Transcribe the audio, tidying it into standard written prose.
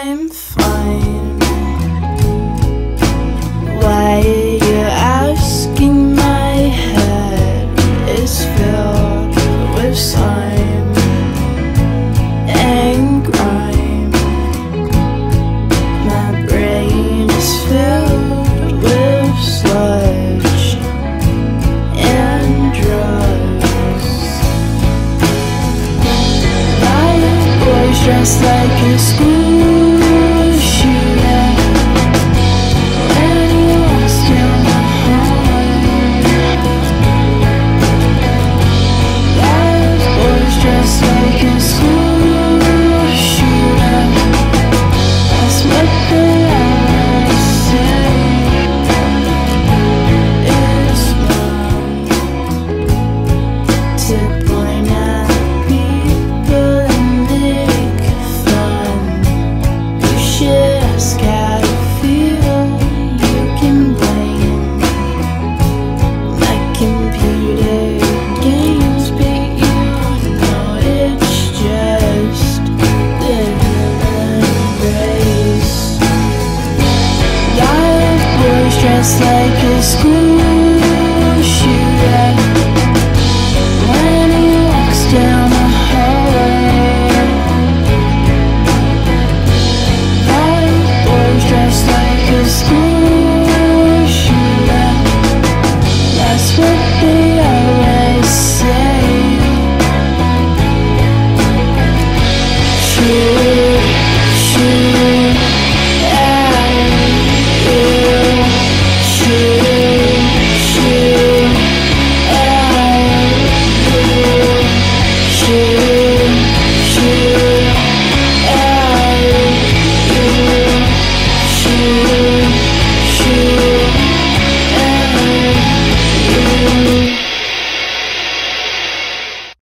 I'm fine. Why you're asking, my head is filled with slime and grime. My brain is filled with sludge and drugs. My boy's dressed like a school. Just like a school.